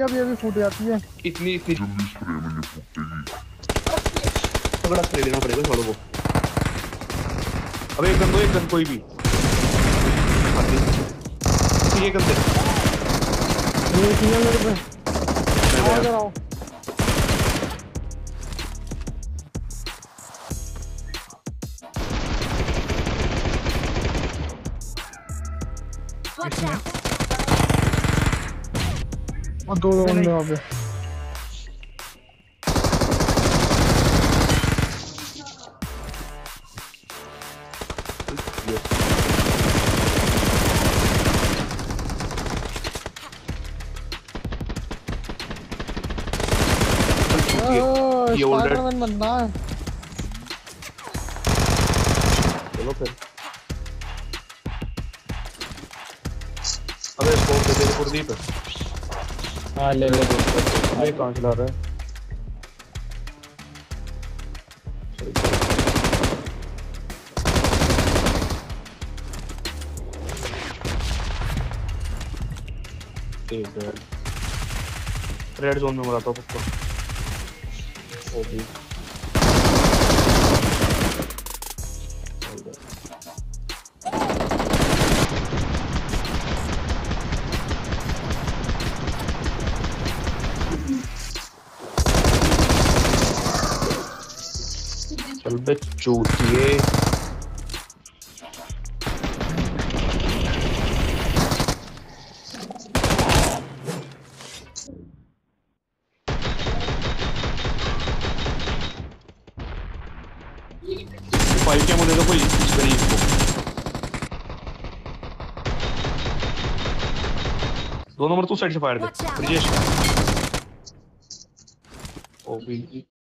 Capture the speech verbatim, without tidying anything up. ये भी ये भी फूट जाती है इतनी इतनी जल्दी स्प्रे में ये फूटती है। तगड़ा स्प्रे लेना पड़ेगा सालों को। अबे एक गन दो, एक गन कोई भी ये गन दे ये किया मेरे पे। आ जाओ watch out और दो दो बंदे वहाँ पे। ये स्पाइडरमैन बनना है। चलो फिर। अबे स्पोर्ट पे तेरे कुर्दी पे। हाँ ले ले ले ये कहाँ चला रहा है? रेड जोन में मरा था कुत्ता। चल चूतिए फाइव क्या बोले तो कोई गरीब को दो नंबर तू साइड से फायर दे।